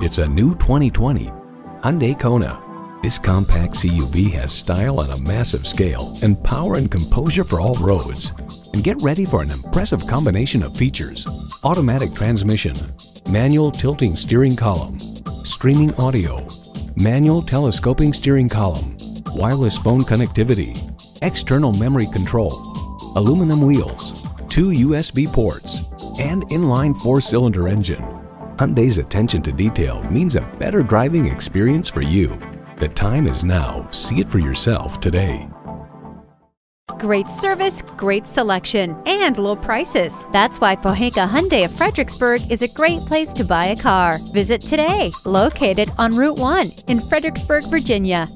It's a new 2020 Hyundai Kona. This compact CUV has style on a massive scale and power and composure for all roads. And get ready for an impressive combination of features: automatic transmission, manual tilting steering column, streaming audio, manual telescoping steering column, wireless phone connectivity, external memory control, aluminum wheels, 2 USB ports, and inline 4-cylinder engine. Hyundai's attention to detail means a better driving experience for you. The time is now. See it for yourself today. Great service, great selection, and low prices. That's why Pohanka Hyundai of Fredericksburg is a great place to buy a car. Visit today, located on Route 1 in Fredericksburg, Virginia.